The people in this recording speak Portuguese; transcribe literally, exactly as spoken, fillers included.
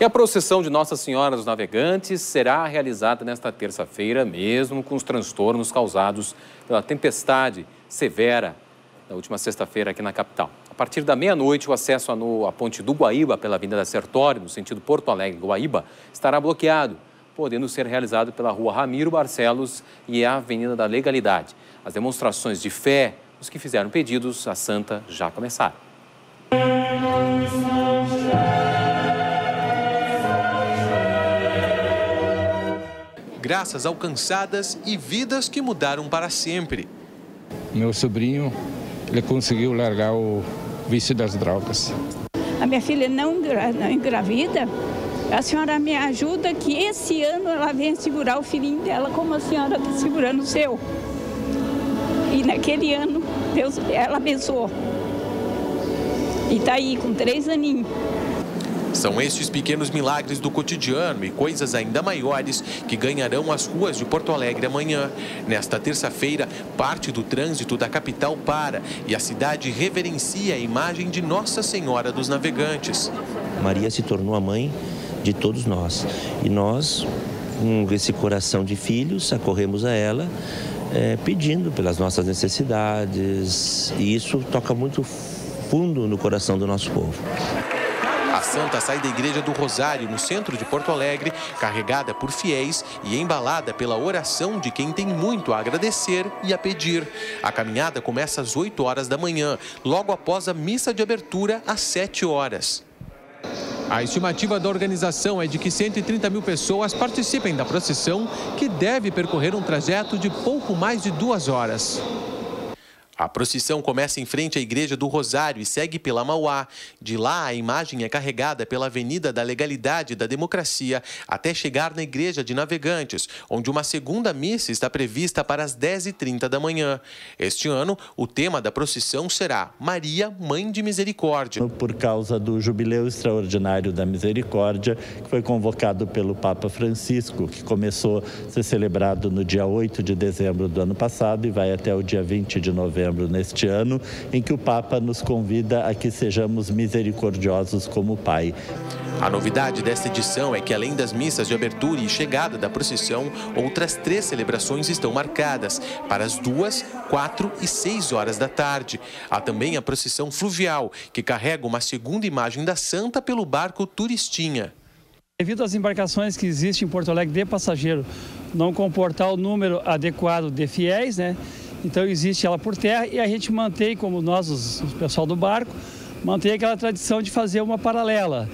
E a procissão de Nossa Senhora dos Navegantes será realizada nesta terça-feira, mesmo com os transtornos causados pela tempestade severa na última sexta-feira aqui na capital. A partir da meia-noite, o acesso à ponte do Guaíba pela Avenida da Sertório, no sentido Porto Alegre-Guaíba, estará bloqueado, podendo ser realizado pela rua Ramiro Barcelos e a Avenida da Legalidade. As demonstrações de fé, os que fizeram pedidos à Santa já começaram. Graças alcançadas e vidas que mudaram para sempre. Meu sobrinho, ele conseguiu largar o vício das drogas. A minha filha não, não engravida. A senhora me ajuda que esse ano ela venha segurar o filhinho dela como a senhora está segurando o seu. E naquele ano, Deus, ela abençoou. E está aí com três aninhos. São estes pequenos milagres do cotidiano e coisas ainda maiores que ganharão as ruas de Porto Alegre amanhã. Nesta terça-feira, parte do trânsito da capital para e a cidade reverencia a imagem de Nossa Senhora dos Navegantes. Maria se tornou a mãe de todos nós e nós, com esse coração de filhos, acorremos a ela é, pedindo pelas nossas necessidades, e isso toca muito fundo no coração do nosso povo. A santa sai da Igreja do Rosário, no centro de Porto Alegre, carregada por fiéis e embalada pela oração de quem tem muito a agradecer e a pedir. A caminhada começa às oito horas da manhã, logo após a missa de abertura, às sete horas. A estimativa da organização é de que cento e trinta mil pessoas participem da procissão, que deve percorrer um trajeto de pouco mais de duas horas. A procissão começa em frente à Igreja do Rosário e segue pela Mauá. De lá, a imagem é carregada pela Avenida da Legalidade e da Democracia até chegar na Igreja de Navegantes, onde uma segunda missa está prevista para as dez e trinta da manhã. Este ano, o tema da procissão será Maria, Mãe de Misericórdia. Por causa do Jubileu Extraordinário da Misericórdia, que foi convocado pelo Papa Francisco, que começou a ser celebrado no dia oito de dezembro do ano passado e vai até o dia vinte de novembro. Neste ano, em que o Papa nos convida a que sejamos misericordiosos como o Pai. A novidade desta edição é que, além das missas de abertura e chegada da procissão, outras três celebrações estão marcadas para as duas, quatro e seis horas da tarde. Há também a procissão fluvial, que carrega uma segunda imagem da santa pelo barco Turistinha. Devido às embarcações que existem em Porto Alegre de passageiro não comportar o número adequado de fiéis, né? Então existe ela por terra e a gente mantém, como nós, os, o pessoal do barco, mantém aquela tradição de fazer uma paralela.